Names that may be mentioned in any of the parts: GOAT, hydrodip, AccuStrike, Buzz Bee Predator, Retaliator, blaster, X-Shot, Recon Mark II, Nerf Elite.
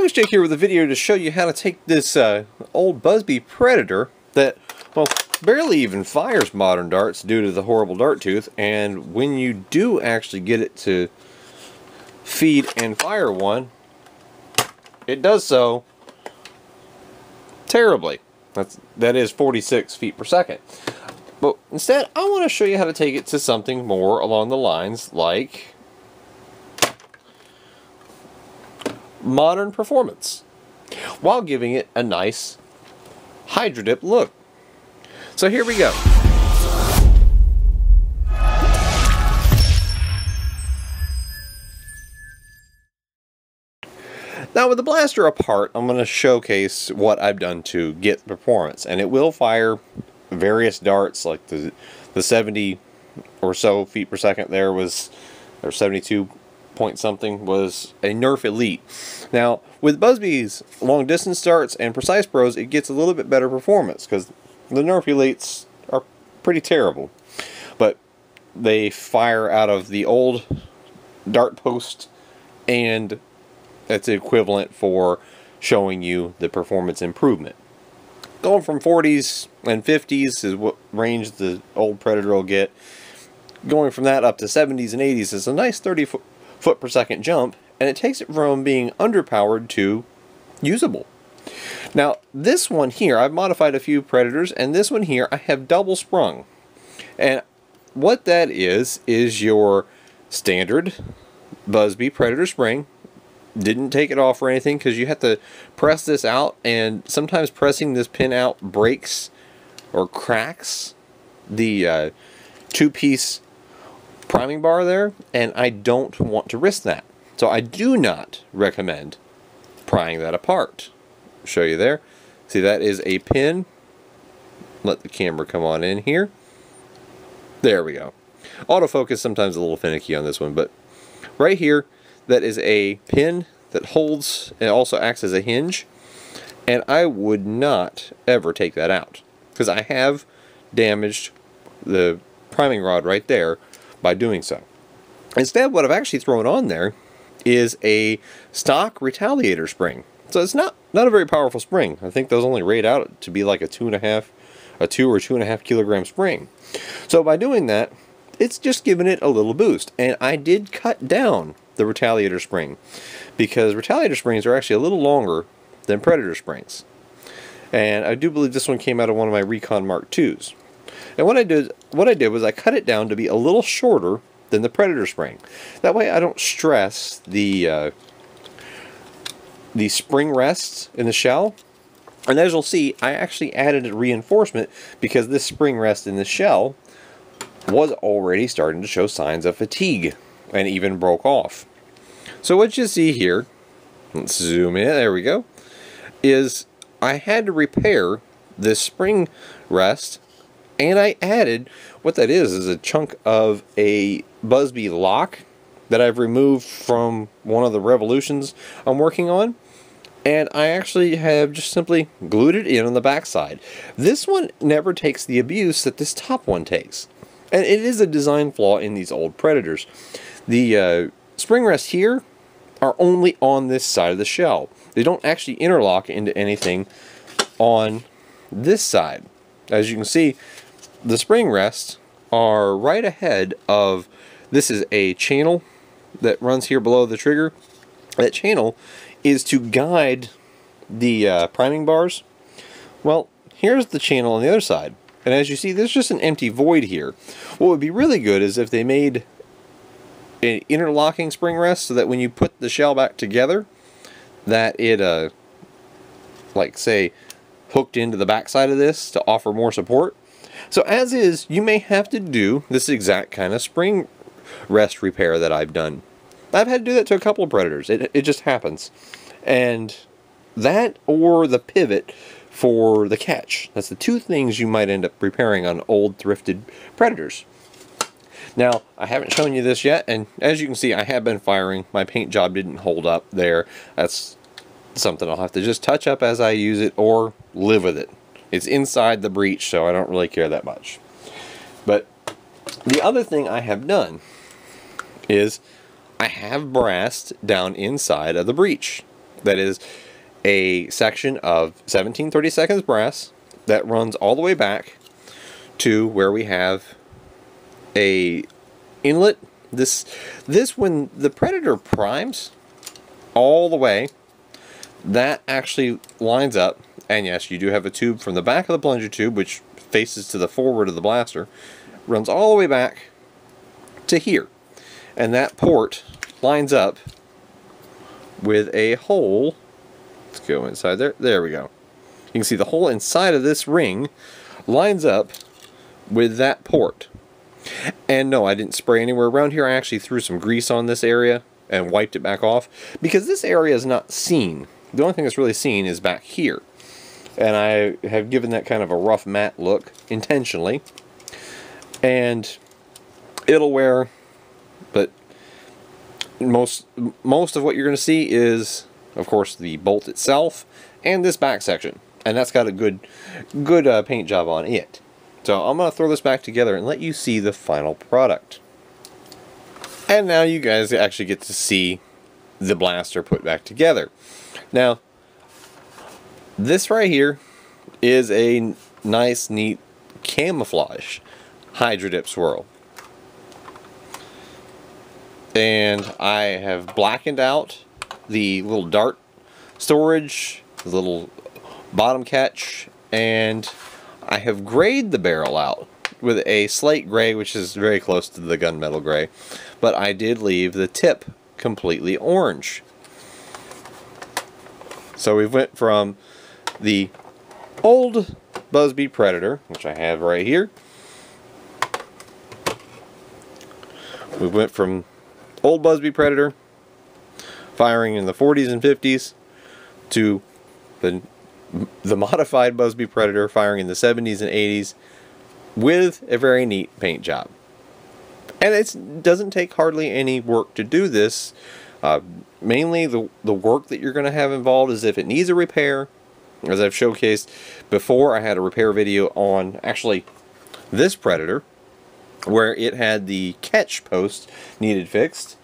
Let's check here with a video to show you how to take this old Buzz Bee Predator that, well, barely even fires modern darts due to the horrible dart tooth, and when you do actually get it to feed and fire one, it does so terribly. That is 46 feet per second. But instead, I want to show you how to take it to something more along the lines like modern performance, while giving it a nice hydrodip look. So here we go. Now with the blaster apart, I'm going to showcase what I've done to get performance, and it will fire various darts like the 70 or so feet per second there was, or 72 point something was a Nerf Elite. Now with Buzz Bee's long distance darts and precise pros, it gets a little bit better performance because the Nerf Elites are pretty terrible, but they fire out of the old dart post, and that's the equivalent for showing you the performance improvement. Going from 40s and 50s is what range the old Predator will get. Going from that up to 70s and 80s is a nice 30 foot per second jump, and it takes it from being underpowered to usable. Now this one here, I've modified a few Predators, and this one here I have double sprung. And what that is your standard Buzz Bee Predator spring. Didn't take it off or anything because you have to press this out, and sometimes pressing this pin out breaks or cracks the two-piece priming bar there, and I don't want to risk that. So I do not recommend prying that apart. I'll show you there. See, that is a pin. Let the camera come on in here. There we go. Autofocus sometimes a little finicky on this one, but right here that is a pin that holds and also acts as a hinge, and I would not ever take that out because I have damaged the priming rod right there by doing so. Instead, what I've actually thrown on there is a stock Retaliator spring. So it's not a very powerful spring. I think those only rate out to be like a two or two and a half kilogram spring. So by doing that, it's just giving it a little boost, and I did cut down the Retaliator spring because Retaliator springs are actually a little longer than Predator springs, and I do believe this one came out of one of my Recon Mark IIs. And what I did was I cut it down to be a little shorter than the Predator spring. That way I don't stress the spring rests in the shell, and as you'll see, I actually added a reinforcement because this spring rest in the shell was already starting to show signs of fatigue and even broke off. So what you see here, let's zoom in, there we go, is I had to repair this spring rest, and I added, what that is a chunk of a Buzz Bee lock that I've removed from one of the Revolutions I'm working on, and I actually have just simply glued it in on the backside. This one never takes the abuse that this top one takes, and it is a design flaw in these old Predators. The spring rests here are only on this side of the shell. They don't actually interlock into anything on this side. As you can see, the spring rests are right ahead of, this is a channel that runs here below the trigger. That channel is to guide the priming bars. Well, here's the channel on the other side. And as you see, there's just an empty void here. What would be really good is if they made an interlocking spring rest so that when you put the shell back together, that it, like say, hooked into the backside of this to offer more support. So as is, you may have to do this exact kind of spring rest repair that I've done. I've had to do that to a couple of Predators. It just happens. And that or the pivot for the catch. That's the two things you might end up repairing on old thrifted Predators. Now, I haven't shown you this yet, and as you can see, I have been firing. My paint job didn't hold up there. That's something I'll have to just touch up as I use it or live with it. It's inside the breech, so I don't really care that much. But the other thing I have done is I have brassed down inside of the breech. That is a section of 17/32 brass that runs all the way back to where we have a inlet. This when the Predator primes all the way, that actually lines up. And yes, you do have a tube from the back of the plunger tube, which faces to the forward of the blaster, runs all the way back to here. And that port lines up with a hole. Let's go inside there. There we go. You can see the hole inside of this ring lines up with that port. And no, I didn't spray anywhere around here. I actually threw some grease on this area and wiped it back off, because this area is not seen. The only thing that's really seen is back here. And I have given that kind of a rough matte look intentionally. And it'll wear, but most of what you're going to see is, of course, the bolt itself and this back section. And that's got a good paint job on it. So I'm going to throw this back together and let you see the final product. And now you guys actually get to see the blaster put back together. Now, this right here is a nice, neat camouflage hydrodip swirl. And I have blackened out the little dart storage, the little bottom catch, and I have grayed the barrel out with a slate gray, which is very close to the gunmetal gray, but I did leave the tip completely orange. So we went from the old Buzz Bee Predator, which I have right here. We went from old Buzz Bee Predator, firing in the 40s and 50s, to the modified Buzz Bee Predator, firing in the 70s and 80s, with a very neat paint job. And it doesn't take hardly any work to do this. Mainly the work that you're going to have involved is if it needs a repair. As I've showcased before, I had a repair video on actually this Predator, where it had the catch post needed fixed,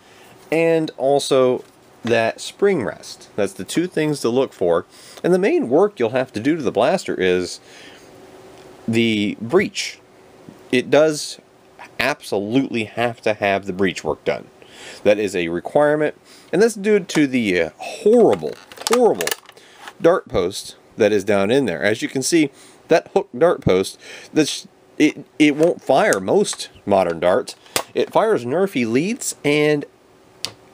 and also that spring rest. That's the two things to look for. And the main work you'll have to do to the blaster is the breech. It does absolutely have to have the breech work done. That is a requirement, and that's due to the horrible dart post that is down in there. As you can see, that hooked dart post, it won't fire most modern darts. It fires Nerf Elites and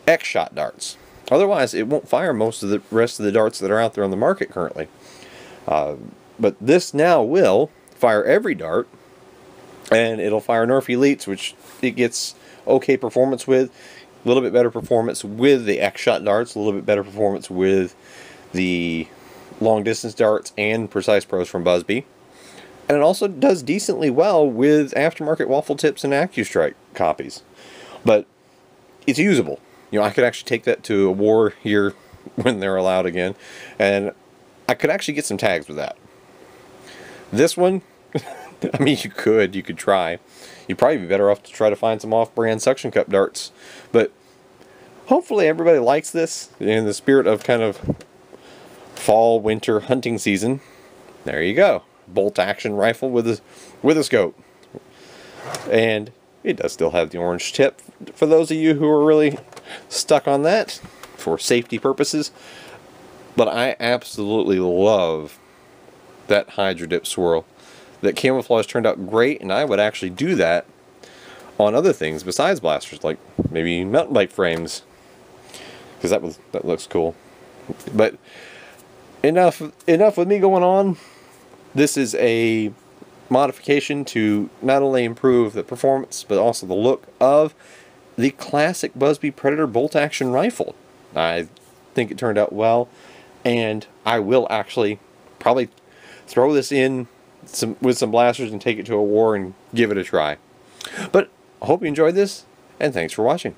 X-Shot darts. Otherwise, it won't fire most of the rest of the darts that are out there on the market currently. But this now will fire every dart, and it'll fire Nerf Elites, which it gets okay performance with, a little bit better performance with the X-Shot darts, a little bit better performance with the long distance darts and precise pros from Buzz Bee. And it also does decently well with aftermarket waffle tips and AccuStrike copies. But it's usable. You know, I could actually take that to a war here when they're allowed again, and I could actually get some tags with that. This one, I mean, you could try. You'd probably be better off to try to find some off-brand suction cup darts. But hopefully everybody likes this in the spirit of kind of fall, winter hunting season. There you go. Bolt action rifle with a scope. And it does still have the orange tip. For those of you who are really stuck on that for safety purposes. But I absolutely love that hydrodip swirl. That camouflage turned out great, and I would actually do that on other things besides blasters, like maybe mountain bike frames, because that looks cool. But enough with me going on. This is a modification to not only improve the performance, but also the look of the classic Buzz Bee Predator bolt-action rifle. I think it turned out well, and I will actually probably throw this in with some blasters and take it to a war and give it a try. But I hope you enjoyed this, and thanks for watching.